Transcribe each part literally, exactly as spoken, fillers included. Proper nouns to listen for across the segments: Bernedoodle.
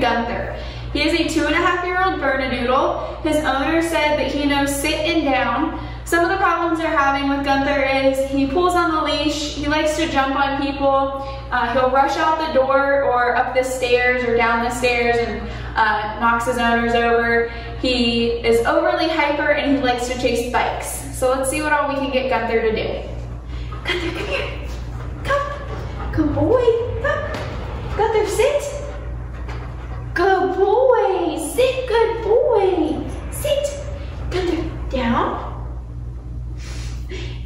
Gunther. He is a two and a half year old Bernedoodle. His owner said that he knows sit and down. Some of the problems they're having with Gunther is he pulls on the leash, he likes to jump on people, uh, he'll rush out the door or up the stairs or down the stairs and uh, knocks his owners over. He is overly hyper and he likes to chase bikes. So let's see what all we can get Gunther to do. Gunther, come here. Come. Good boy. Come. Gunther, sit. Good boy. Sit, good boy. Sit. Gunther, down.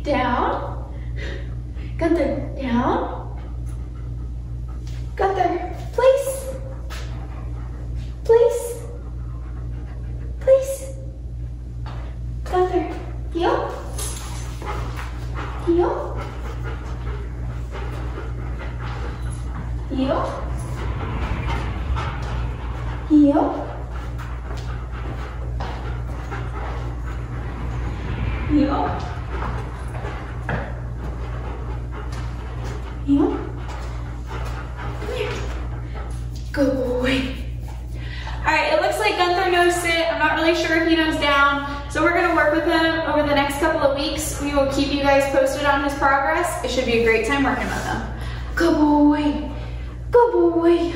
Down. Gunther, down. Gunther, place. Place. Place. Gunther, heel. Heel. Heel. Heel. Heel. Heel. Come here. Good boy. Alright, it looks like Gunther knows sit. I'm not really sure if he knows down. So we're going to work with him over the next couple of weeks. We will keep you guys posted on his progress. It should be a great time working with him. Good boy. Good boy.